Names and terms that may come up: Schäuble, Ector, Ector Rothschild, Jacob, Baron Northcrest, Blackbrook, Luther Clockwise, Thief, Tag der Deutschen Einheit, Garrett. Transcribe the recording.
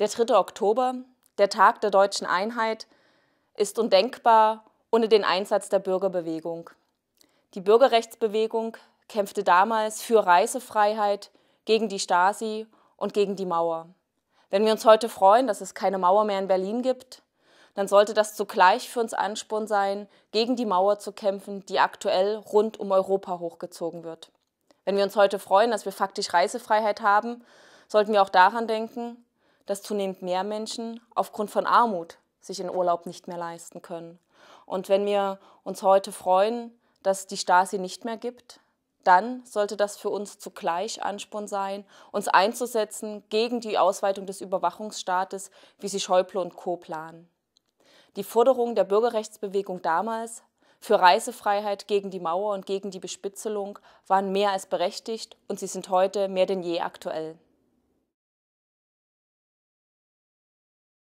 Der 3. Oktober, der Tag der deutschen Einheit, ist undenkbar ohne den Einsatz der Bürgerbewegung. Die Bürgerrechtsbewegung kämpfte damals für Reisefreiheit, gegen die Stasi und gegen die Mauer. Wenn wir uns heute freuen, dass es keine Mauer mehr in Berlin gibt, dann sollte das zugleich für uns Ansporn sein, gegen die Mauer zu kämpfen, die aktuell rund um Europa hochgezogen wird. Wenn wir uns heute freuen, dass wir faktisch Reisefreiheit haben, sollten wir auch daran denken, dass zunehmend mehr Menschen aufgrund von Armut sich in Urlaub nicht mehr leisten können. Und wenn wir uns heute freuen, dass es die Stasi nicht mehr gibt, dann sollte das für uns zugleich Ansporn sein, uns einzusetzen gegen die Ausweitung des Überwachungsstaates, wie sie Schäuble und Co. planen. Die Forderung der Bürgerrechtsbewegung damals für Reisefreiheit gegen die Mauer und gegen die Bespitzelung waren mehr als berechtigt und sie sind heute mehr denn je aktuell.